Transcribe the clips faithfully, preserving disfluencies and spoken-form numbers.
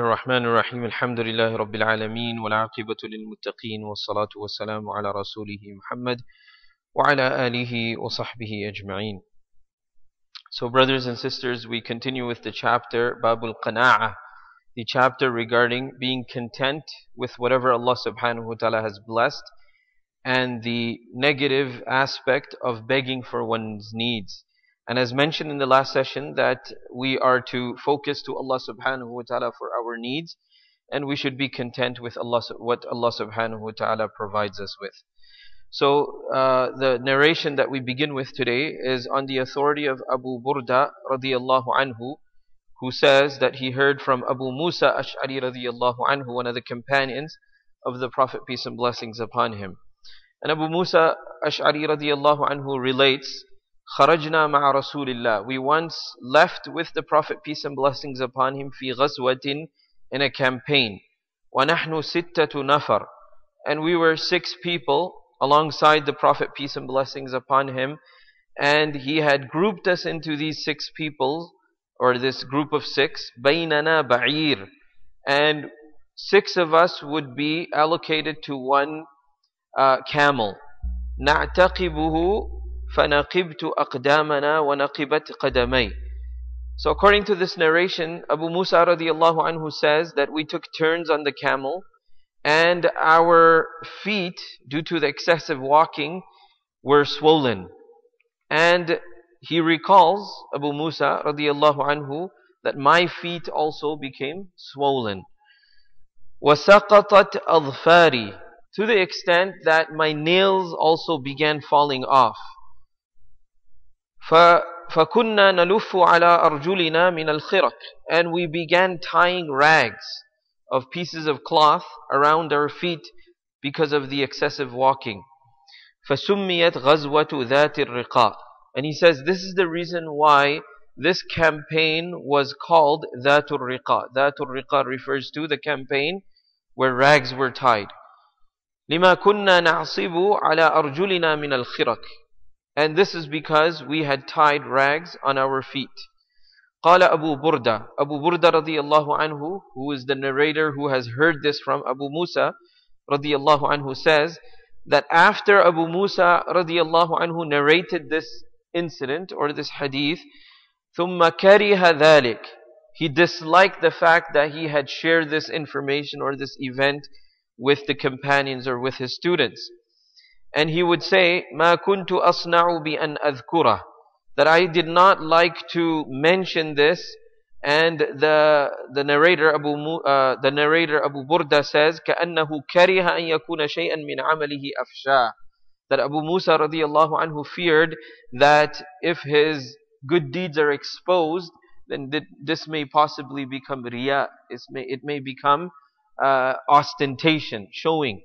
الرحمن الرحيم الحمد لله رب العالمين والعاقبة للمتقين والصلاة والسلام على رسوله محمد وعلى آله وصحبه أجمعين. So brothers and sisters, we continue with the chapter Babul Qana'ah, the chapter regarding being content with whatever Allah subhanahu wa ta'ala has blessed and the negative aspect of begging for one's needs. And as mentioned in the last session, that we are to focus to Allah subhanahu wa ta'ala for our needs, and we should be content with Allah, what Allah subhanahu wa ta'ala provides us with. So uh, the narration that we begin with today is on the authority of Abu Burdah radiyallahu anhu, who says that he heard from Abu Musa Ash'ari radiyallahu anhu, one of the companions of the Prophet, peace and blessings upon him. And Abu Musa Ash'ari radiyallahu anhu relates, خرجنا مع رسول الله. We once left with the Prophet, peace and blessings upon him, في غزوة, in a campaign. ونحن ستة نفر. And we were six people alongside the Prophet, peace and blessings upon him. And he had grouped us into these six people, or this group of six, Bainana Bair. And six of us would be allocated to one uh, camel. Na Takibuhu. فَنَقِبْتُ أَقْدَامَنَا وَنَقِبَتْ قَدَمَيْ. So according to this narration, Abu Musa radiyallahu anhu says that we took turns on the camel, and our feet, due to the excessive walking, were swollen. And he recalls, Abu Musa radiyallahu anhu, that my feet also became swollen. وَسَقَطَتْ أَظْفَارِي, to the extent that my nails also began falling off. فَكُنَّا نَلُفُّ عَلَىٰ أَرْجُلِنَا مِنَ الْخِرَقِ, and we began tying rags of pieces of cloth around our feet because of the excessive walking. فَسُمِّيَتْ غَزْوَةُ ذَاتِ الرِّقَاءِ, and he says this is the reason why this campaign was called Dhat-ur-Riqa'. Dhat-ur-Riqa' refers to the campaign where rags were tied. لِمَا كُنَّا نَعْصِبُ عَلَىٰ أَرْجُلِنَا مِنَ الْخِرَقِ, and this is because we had tied rags on our feet. قال أبو بردة, Abu Burdah radiyallahu anhu, who is the narrator who has heard this from Abu Musa radiyallahu anhu, says that after Abu Musa radiyallahu anhu narrated this incident or this hadith, ثم كره ذلك, he disliked the fact that he had shared this information or this event with the companions or with his students. And he would say, مَا كُنْتُ أَصْنَعُ بِأَنْ أَذْكُرَهُ, that I did not like to mention this. And the the narrator Abu uh, the narrator Abu Burdah says, كَأَنَّهُ كَرِهَ أَنْ يَكُونَ شَيْئًا مِنْ عَمَلِهِ أَفْشَاهُ, that Abu Musa radiyallahu anhu feared that if his good deeds are exposed, then this may possibly become riya, it may, it may become uh, ostentation, showing.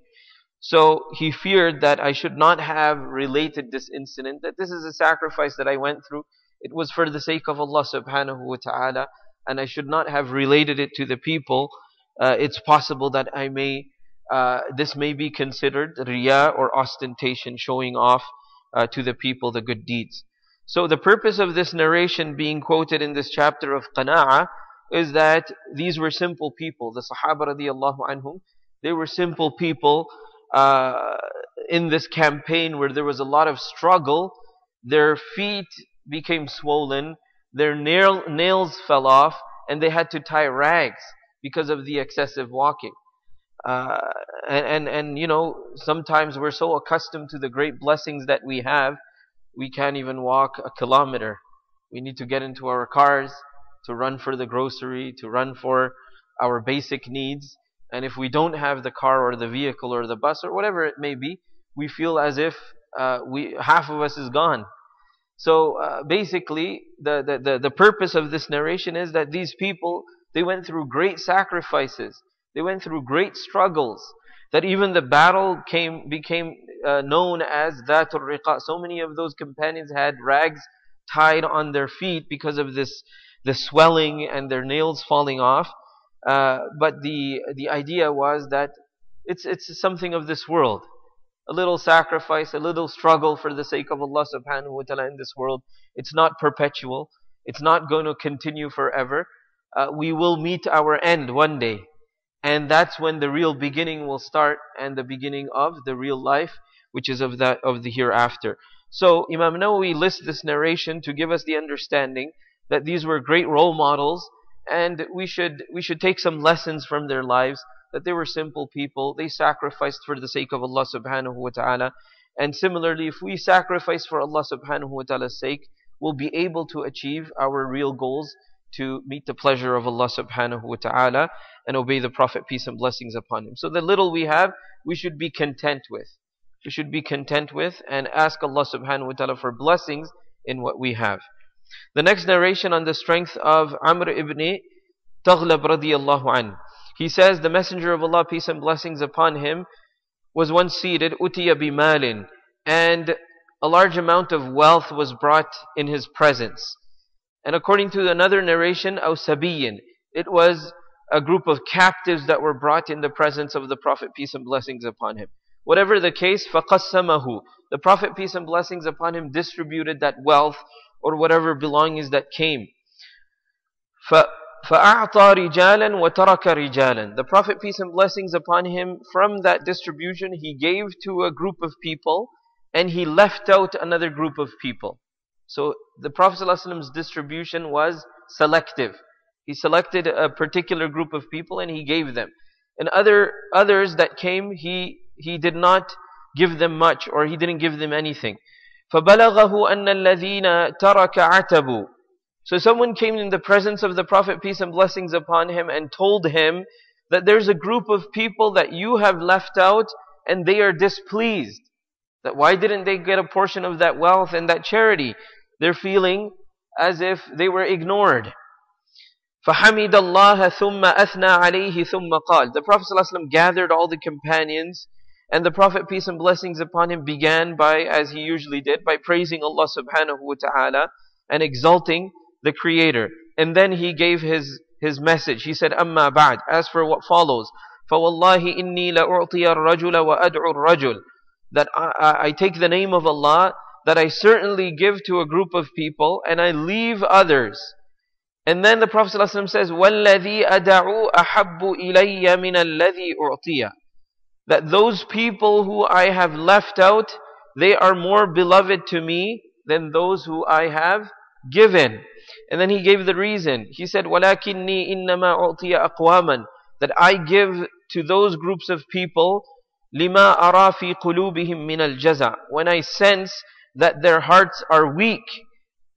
So he feared that I should not have related this incident, that this is a sacrifice that I went through. It was for the sake of Allah subhanahu wa ta'ala, and I should not have related it to the people. Uh, it's possible that I may, uh, this may be considered riya or ostentation, showing off uh, to the people the good deeds. So the purpose of this narration being quoted in this chapter of Qana'ah is that these were simple people. The Sahaba radiyallahu anhum, they were simple people. Uh, in this campaign where there was a lot of struggle, their feet became swollen, their nail, nails fell off, and they had to tie rags because of the excessive walking. Uh, and, and, and, you know, sometimes we're so accustomed to the great blessings that we have, we can't even walk a kilometer. We need to get into our cars, to run for the grocery, to run for our basic needs. And if we don't have the car or the vehicle or the bus or whatever it may be, we feel as if uh, we half of us is gone. So uh, basically, the, the, the, the purpose of this narration is that these people, they went through great sacrifices. They went through great struggles. That even the battle came became uh, known as Dhat-ur-Riqa'. So many of those companions had rags tied on their feet because of this, the swelling and their nails falling off. Uh, but the the idea was that it's it's something of this world, a little sacrifice, a little struggle for the sake of Allah subhanahu wa ta'ala in this world. It's not perpetual, it's not going to continue forever. uh, we will meet our end one day. And that's when the real beginning will start, and the beginning of the real life, which is of that of the hereafter. So Imam Nawawi lists this narration to give us the understanding that these were great role models, and we should we should take some lessons from their lives, that they were simple people, they sacrificed for the sake of Allah subhanahu wa ta'ala. And similarly, if we sacrifice for Allah subhanahu wa ta'ala's sake, we'll be able to achieve our real goals, to meet the pleasure of Allah subhanahu wa ta'ala and obey the Prophet, peace and blessings upon him. So the little we have, we should be content with. We should be content with and ask Allah subhanahu wa ta'ala for blessings in what we have. The next narration on the strength of Amr ibn Taghlab radiyallahu anhu. He says, the Messenger of Allah, peace and blessings upon him, was once seated, utiya bimalin, and a large amount of wealth was brought in his presence. And according to another narration, aw sabiyin, it was a group of captives that were brought in the presence of the Prophet, peace and blessings upon him. Whatever the case, faqassamahu, the Prophet, peace and blessings upon him, distributed that wealth or whatever belongings that came. فَأَعْطَى رِجَالًا وَتَرَكَ رِجَالًا, the Prophet, peace and blessings upon him, from that distribution he gave to a group of people and he left out another group of people. So the Prophet ﷺ's distribution was selective. He selected a particular group of people and he gave them. And other others that came, he he did not give them much, or he didn't give them anything. فَبَلَغَهُ أَنَّ الَّذِينَ تَرَكَ عَتَبُوا. So someone came in the presence of the Prophet, peace and blessings upon him, and told him that there's a group of people that you have left out and they are displeased. That why didn't they get a portion of that wealth and that charity? They're feeling as if they were ignored. فَحَمِدَ اللَّهَ ثُمَّ أَثْنَى عَلَيْهِ ثُمَّ قَالَ. The Prophet ﷺ gathered all the companions, and the Prophet, peace and blessings upon him, began by, as he usually did, by praising Allah subhanahu wa ta'ala and exalting the Creator. And then he gave his, his message. He said, أَمَّا بَعْدْ, as for what follows, فَوَاللَّهِ إِنِّي لَأُعْطِيَ الرَّجُلَ وَأَدْعُ الرَّجُلَ. That I, I take the name of Allah, that I certainly give to a group of people and I leave others. And then the Prophet ﷺ says, وَالَّذِي أَدَعُوا أَحَبُّ إِلَيَّ مِنَ الَّذِي أُعْطِيَ. That those people who I have left out, they are more beloved to me than those who I have given. And then he gave the reason. He said, وَلَكِنِّي إِنَّمَا أُعْطِيَ أَقْوَامًا. That I give to those groups of people لِمَا أَرَى فِي قُلُوبِهِمْ مِنَ الْجَزَعِ, when I sense that their hearts are weak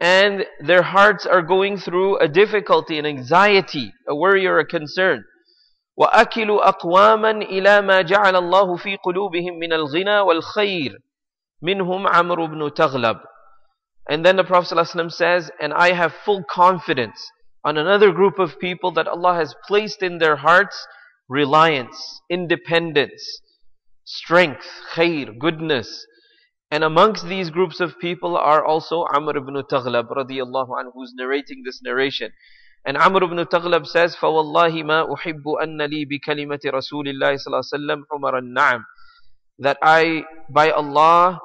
and their hearts are going through a difficulty, an anxiety, a worry or a concern. وَأَكِلُوا أَقْوَامًا إِلَى مَا جَعَلَ اللَّهُ فِي قُلُوبِهِمْ مِنَ الْغِنَى وَالْخَيْرِ مِنْهُمْ عَمْرُ بْنُ تَغْلَبْ. And then the Prophet ﷺ says, and I have full confidence on another group of people that Allah has placed in their hearts reliance, independence, strength, khair, goodness. And amongst these groups of people are also Amr ibn Taghlab radiyallahu anhu, who's narrating this narration. And Amr ibn Taghlab says, فَوَاللَّهِ مَا أُحِبُّ أَنَّ لِي بِكَلِمَةِ رَسُولِ اللَّهِ صَلَى اللَّهُ عَلَيْهِ وَسَلَّمَ عُمَرَ النَّعَمِ. That I, by Allah,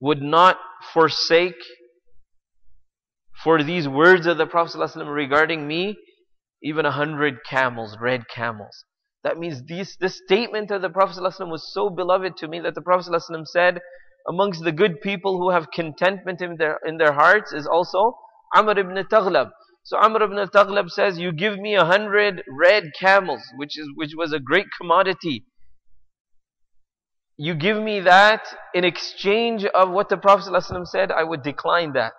would not forsake for these words of the Prophet ﷺ regarding me, even a hundred camels, red camels. That means these, this statement of the Prophet ﷺ was so beloved to me that the Prophet ﷺ said, amongst the good people who have contentment in their, in their hearts is also Amr ibn Taghlab. So Amr ibn Taghlab says, you give me a hundred red camels, which, is, which was a great commodity. You give me that in exchange of what the Prophet ﷺ said, I would decline that.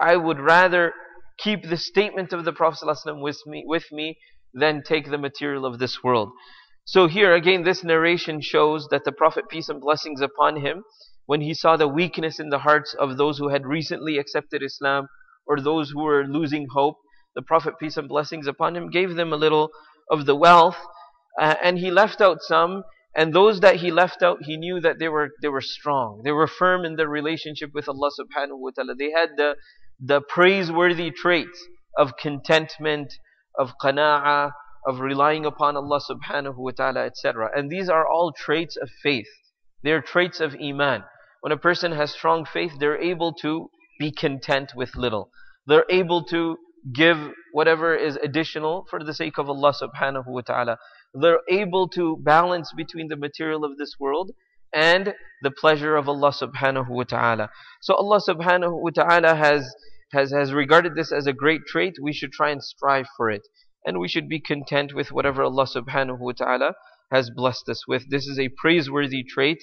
I would rather keep the statement of the Prophet ﷺ with me, with me than take the material of this world. So here again, this narration shows that the Prophet, peace and blessings upon him, when he saw the weakness in the hearts of those who had recently accepted Islam or those who were losing hope, the Prophet, peace and blessings upon him, gave them a little of the wealth, uh, and he left out some. And those that he left out, he knew that they were they were strong, they were firm in their relationship with Allah subhanahu wa ta'ala. They had the the praiseworthy traits of contentment, of qana'ah, of relying upon Allah subhanahu wa ta'ala, et cetera. And these are all traits of faith. They are traits of iman. When a person has strong faith, they're able to be content with little. They're able to give whatever is additional for the sake of Allah subhanahu wa ta'ala. They're able to balance between the material of this world and the pleasure of Allah subhanahu wa ta'ala. So Allah subhanahu wa ta'ala has, has, has regarded this as a great trait. We should try and strive for it. And we should be content with whatever Allah subhanahu wa ta'ala has blessed us with. This is a praiseworthy trait.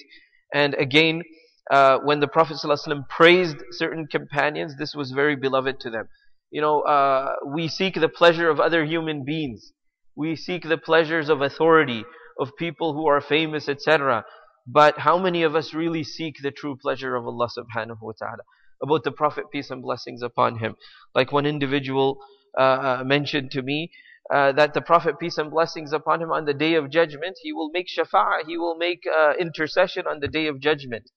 And again, uh, when the Prophet ﷺ praised certain companions, this was very beloved to them. You know, uh, we seek the pleasure of other human beings. We seek the pleasures of authority, of people who are famous, et cetera. But how many of us really seek the true pleasure of Allah subhanahu wa ta'ala? About the Prophet, peace and blessings upon him. Like one individual uh, mentioned to me, Uh, that the Prophet, peace and blessings upon him, on the Day of Judgment, he will make shafa'ah, he will make uh, intercession on the Day of Judgment.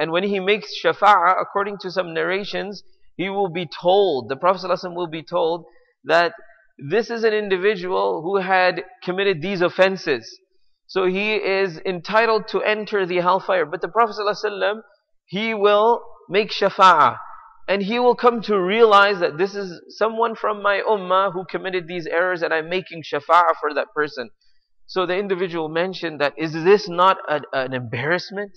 And when he makes shafa'ah, according to some narrations, he will be told, the Prophet ﷺ will be told, that this is an individual who had committed these offenses. So he is entitled to enter the hellfire. But the Prophet ﷺ, he will make shafa'ah. And he will come to realize that this is someone from my ummah who committed these errors and I'm making shafa'ah for that person. So the individual mentioned that, is this not a, an embarrassment?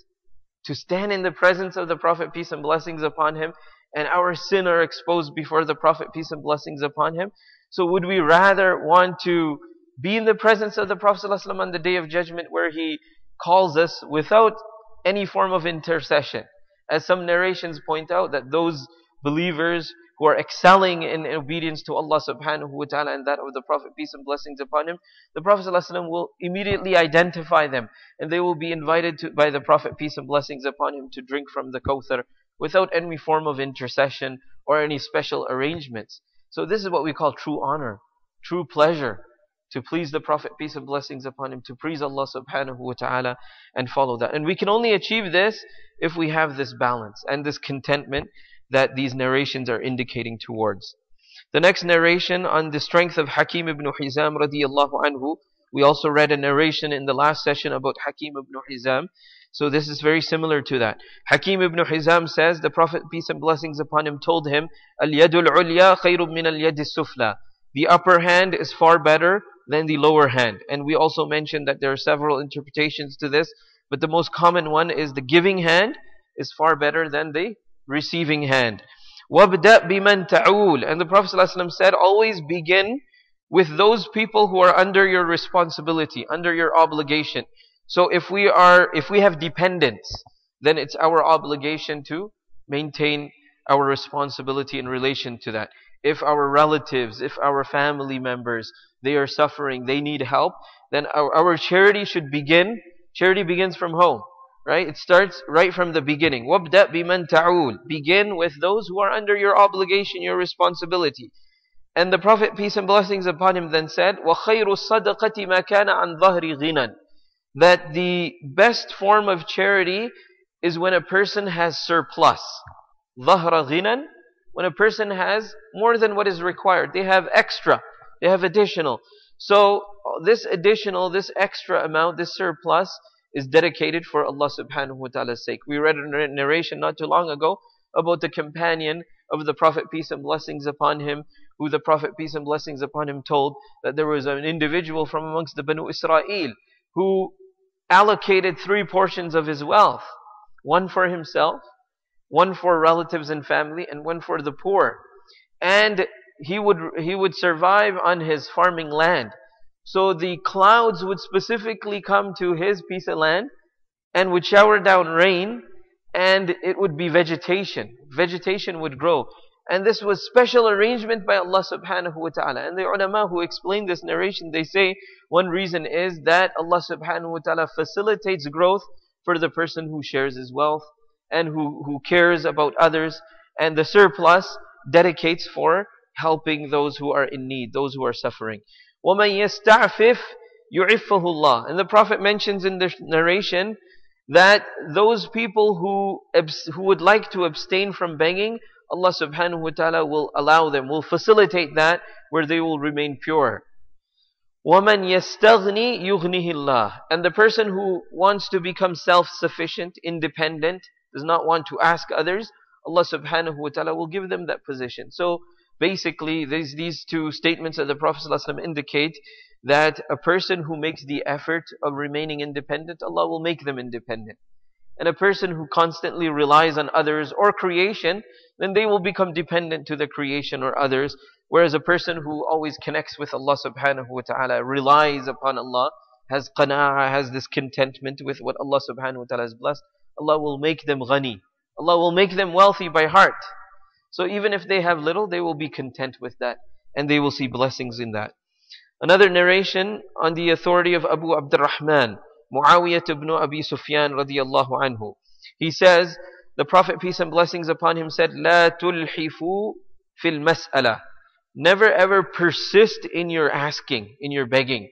To stand in the presence of the Prophet, peace and blessings upon him, and our sin are exposed before the Prophet, peace and blessings upon him. So would we rather want to be in the presence of the Prophet ﷺ on the Day of Judgment, where he calls us without any form of intercession? As some narrations point out, that those believers who are excelling in obedience to Allah subhanahu wa ta'ala and that of the Prophet, peace and blessings upon him, the Prophet ﷺ will immediately identify them, and they will be invited to, by the Prophet, peace and blessings upon him, to drink from the kawthar without any form of intercession or any special arrangements. So this is what we call true honor, true pleasure, to please the Prophet, peace and blessings upon him, to please Allah subhanahu wa ta'ala and follow that. And we can only achieve this if we have this balance and this contentment that these narrations are indicating towards. The next narration on the strength of Hakim ibn Hizam radiyallahu anhu. We also read a narration in the last session about Hakim ibn Hizam. So this is very similar to that. Hakim ibn Hizam says, the Prophet, peace and blessings upon him, told him, Al-yadul ulya khayrun min al-yad as-sufla. The upper hand is far better than the lower hand. And we also mentioned that there are several interpretations to this, but the most common one is the giving hand is far better than the receiving hand. وَابْدَأْ بِمَنْ تَعُولُ. And the Prophet ﷺ said, always begin with those people who are under your responsibility, under your obligation. So if we are, if we have dependents, then it's our obligation to maintain our responsibility in relation to that. If our relatives, if our family members, they are suffering, they need help, then our, our charity should begin. Charity begins from home, right? It starts right from the beginning. وَابْدَأْ بِمَنْ تَعُولُ. Begin with those who are under your obligation, your responsibility. And the Prophet, peace and blessings upon him, then said, وَخَيْرُ الصَّدَقَةِ مَا كَانَ عَنْ ظَهْرِ غِنًى. That the best form of charity is when a person has surplus. ظَهْرَ غِنًى. When a person has more than what is required. They have extra. They have additional. So this additional, this extra amount, this surplus is dedicated for Allah subhanahu wa ta'ala's sake. We read a narration not too long ago about the companion of the Prophet, peace and blessings upon him, who the Prophet, peace and blessings upon him, told that there was an individual from amongst the Banu Israel who allocated three portions of his wealth. One for himself, one for relatives and family, and one for the poor. And he would he would survive on his farming land. So the clouds would specifically come to his piece of land and would shower down rain, and it would be vegetation. Vegetation would grow. And this was special arrangement by Allah subhanahu wa ta'ala. And the ulama who explain this narration, they say one reason is that Allah subhanahu wa ta'ala facilitates growth for the person who shares his wealth and who, who cares about others, and the surplus dedicates for helping those who are in need, those who are suffering. وَمَنْ يَسْتَعْفِفْ يُعِفَّهُ اللَّهُ. And the Prophet mentions in this narration that those people who, who would like to abstain from begging, Allah subhanahu wa ta'ala will allow them, will facilitate that, where they will remain pure. وَمَنْ يَسْتَغْنِي يُغْنِهِ اللَّهُ. And the person who wants to become self-sufficient, independent, does not want to ask others, Allah subhanahu wa ta'ala will give them that position. So Basically, these, these two statements of the Prophet ﷺ indicate that a person who makes the effort of remaining independent, Allah will make them independent. And a person who constantly relies on others or creation, then they will become dependent to the creation or others. Whereas a person who always connects with Allah subhanahu wa ta'ala, relies upon Allah, has qana'ah, has this contentment with what Allah subhanahu wa ta'ala has blessed, Allah will make them ghani. Allah will make them wealthy by heart. So even if they have little, they will be content with that, and they will see blessings in that. Another narration on the authority of Abu Abdurrahman, Mu'awiyat ibn Abi Sufyan radiyallahu anhu. He says, the Prophet, peace and blessings upon him, said, "La tulhifu fil mas'ala." Never ever persist in your asking, in your begging.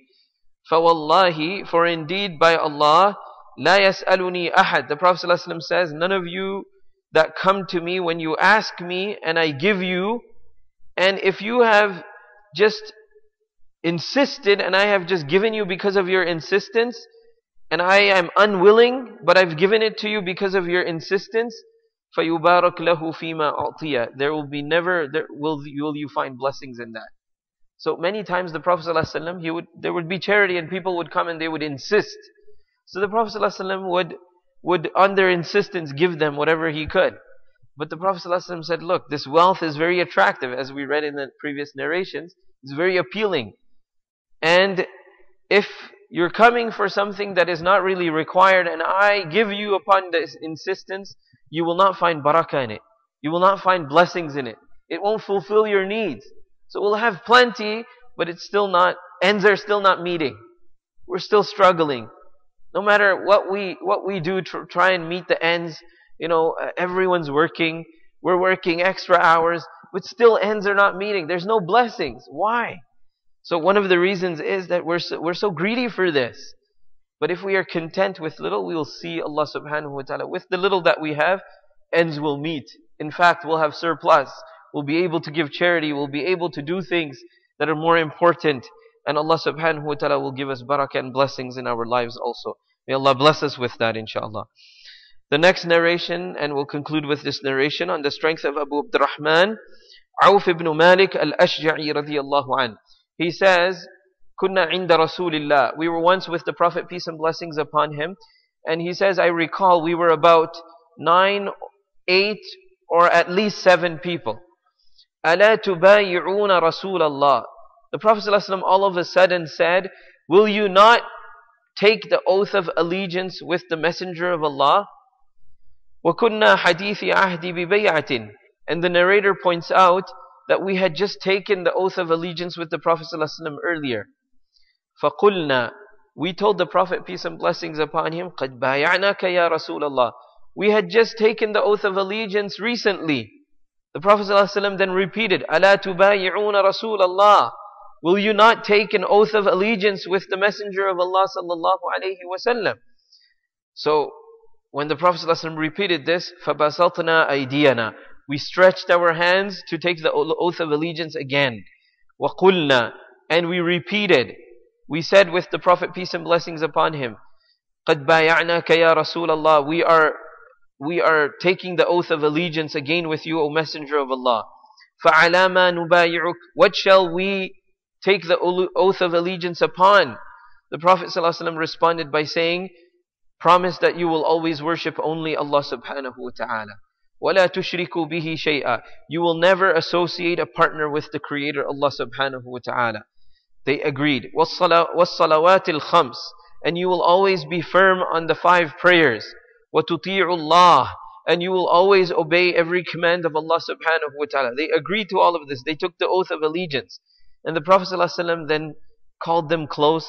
فَوَاللَّهِ, for indeed by Allah, لَا يَسْأَلُنِي أَحَدٍ. The Prophet ﷺ says, none of you that come to me when you ask me and I give you, and if you have just insisted and I have just given you because of your insistence, and I am unwilling, but I've given it to you because of your insistence, فَيُبَارَكْ لَهُ فِي مَا أُعْطِيَ. There will be never, there will, will you find blessings in that. So many times the Prophet ﷺ, he would, there would be charity and people would come and they would insist. So the Prophet ﷺ would, would, on their insistence, give them whatever he could. But the Prophet ﷺ said, look, this wealth is very attractive, as we read in the previous narrations. It's very appealing. And if you're coming for something that is not really required and I give you upon this insistence, you will not find barakah in it. You will not find blessings in it. It won't fulfill your needs. So we'll have plenty, but it's still not, ends are still not meeting. We're still struggling. No matter what we what we do to try and meet the ends, you know, uh, everyone's working, we're working extra hours, but still ends are not meeting. There's no blessings. Why? So one of the reasons is that we're so, we're so greedy for this. But if we are content with little, we will see Allah subhanahu wa ta'ala. With the little that we have, ends will meet. In fact, we'll have surplus. We'll be able to give charity. We'll be able to do things that are more important. And Allah subhanahu wa ta'ala will give us barakah and blessings in our lives also. May Allah bless us with that, inshallah. The next narration, and we'll conclude with this narration, on the strength of Abu Abdurrahman, Awf ibn Malik al-Ashjai radiyallahu an. He says, "Kunna inda Rasulillah." We were once with the Prophet, peace and blessings upon him. And he says, I recall we were about nine, eight, or at least seven people. أَلَا تُبَايِعُونَ رَسُولَ اللَّهِ. The Prophet ﷺ all of a sudden said, will you not take the oath of allegiance with the Messenger of Allah? وَكُنَّا حَدِيثِ عَهْدِ بِبَيْعَةٍ. And the narrator points out that we had just taken the oath of allegiance with the Prophet ﷺ earlier. فَقُلْنَا. We told the Prophet, peace and blessings upon him, قَدْ بَايَعْنَاكَ يَا رَسُولَ اللَّهِ. We had just taken the oath of allegiance recently. The Prophet ﷺ then repeated, أَلَا تُبَايِعُونَ رَسُولَ اللَّهِ. Will you not take an oath of allegiance with the Messenger of Allah sallallahu alayhi wa sallam? So, when the Prophet ﷺ repeated this, فَبَسَطْنَا أَيْدِيَنَا. We stretched our hands to take the oath of allegiance again. وَقُلْنَا. And we repeated. We said with the Prophet, peace and blessings upon him, قَدْ بَايَعْنَاكَ يَا رَسُولَ اللَّهِ. We are... We are taking the oath of allegiance again with you, O Messenger of Allah. فَعَلَى مَا نُبَايِعُكَ. What shall we take the oath of allegiance upon? The Prophet ﷺ responded by saying, promise that you will always worship only Allah subhanahu wa ta'ala. وَلَا تُشْرِكُوا بِهِ شَيْئًا. You will never associate a partner with the Creator, Allah subhanahu wa ta'ala. They agreed. وَالصَّلَوَاتِ الْخَمْسِ. And you will always be firm on the five prayers. وَتُطِيعُ اللَّهِ. And you will always obey every command of Allah subhanahu wa ta'ala. They agreed to all of this. They took the oath of allegiance. And the Prophet ﷺ then called them close.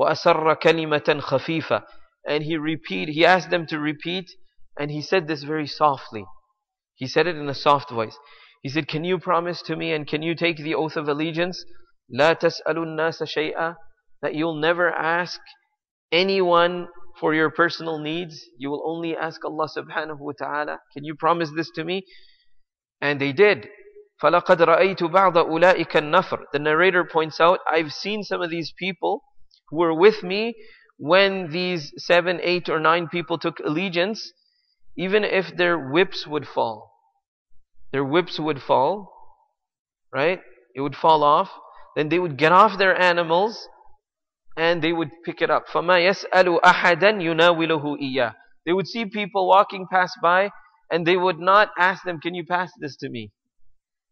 وَأَسَرَّ كَلِمَةً خَفِيفًا. And he repeated, he asked them to repeat, and he said this very softly. He said it in a soft voice. He said, can you promise to me and can you take the oath of allegiance? لَا تَسْأَلُوا النَّاسَ شَيْئًا. That you'll never ask anyone for your personal needs, you will only ask Allah subhanahu wa ta'ala. Can you promise this to me? And they did. فَلَقَدْ رَأَيْتُ بَعْضَ أُولَٰئِكَ النَّفْرِ. The narrator points out, I've seen some of these people who were with me when these seven, eight, or nine people took allegiance, even if their whips would fall. Their whips would fall, right? It would fall off. Then they would get off their animals and they would pick it up. فَمَا يَسْأَلُ أَحَدًا يُنَاوِلُهُ إِيَّهُ. They would see people walking past by and they would not ask them, can you pass this to me?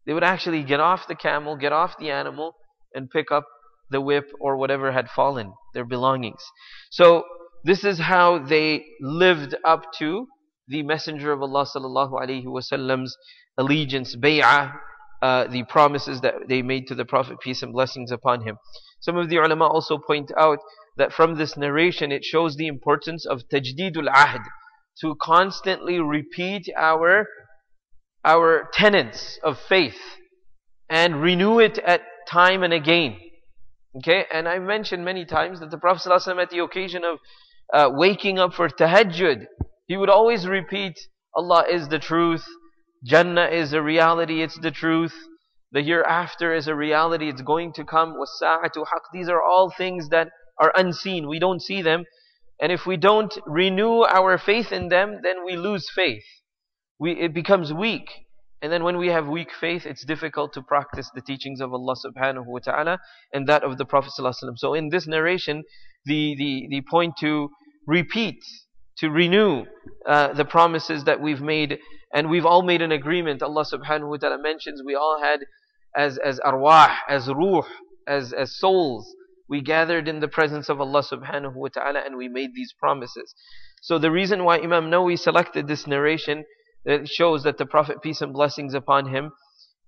They would actually get off the camel, get off the animal, and pick up the whip or whatever had fallen, their belongings. So this is how they lived up to the Messenger of Allah sallallahu alaihi wasallam's allegiance, bay'ah, uh, the promises that they made to the Prophet, peace and blessings upon him. Some of the ulama also point out that from this narration it shows the importance of tajdidul ahd, to constantly repeat our our tenets of faith and renew it at time and again. Okay, and I mentioned many times that the Prophet ﷺ, at the occasion of uh, waking up for tahajjud, he would always repeat, Allah is the truth, Jannah is a reality, it's the truth, the hereafter is a reality, it's going to come, was-sa'atu haq. These are all things that are unseen, we don't see them, and if we don't renew our faith in them, then we lose faith. We, it becomes weak. And then when we have weak faith, it's difficult to practice the teachings of Allah subhanahu wa ta'ala and that of the Prophet sallallahu alaihi wasallam. So in this narration, the, the, the point to repeat, to renew uh, the promises that we've made, and we've all made an agreement. Allah subhanahu wa ta'ala mentions we all had as, as arwah, as ruh, as, as souls. We gathered in the presence of Allah subhanahu wa ta'ala and we made these promises. So the reason why Imam Nawawi selected this narration, it shows that the Prophet, peace and blessings upon him,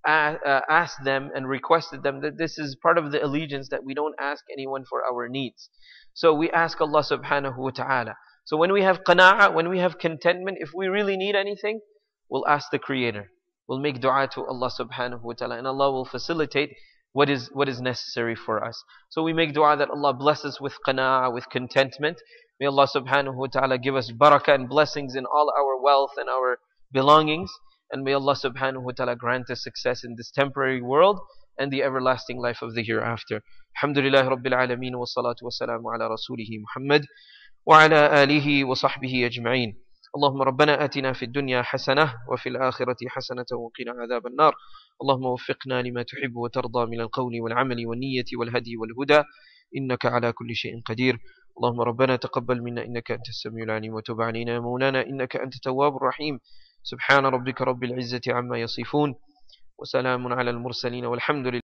asked them and requested them that this is part of the allegiance, that we don't ask anyone for our needs. So we ask Allah subhanahu wa ta'ala. So when we have qana'ah, when we have contentment, if we really need anything, we'll ask the Creator. We'll make dua to Allah subhanahu wa ta'ala, and Allah will facilitate what is, what is necessary for us. So we make dua that Allah bless us with qana'ah, with contentment. May Allah subhanahu wa ta'ala give us barakah and blessings in all our wealth and our belongings, and may Allah subhanahu wa ta'ala grant us success in this temporary world and the everlasting life of the hereafter. Alhamdulillah Rabbil Alameen, wa salatu wa salamu ala rasulihi Muhammad wa ala alihi wa sahbihi ajma'in. Allahumma rabbana atina fi dunya hasanah wa fil akhirati hasanatan wa qina adhab an-nar. Allahumma waffiqna lima tuhibbu wa tarda min al-qawli wal-amali wal-niyyati wal-hadi wal-huda, innaka ala kulli shay'in qadir. اللهم ربنا تقبل منا إنك أنت السميع العليم وتب علينا مولانا إنك أنت التواب الرحيم. سبحان ربك رب العزة عما يصفون وسلام على المرسلين والحمد لله.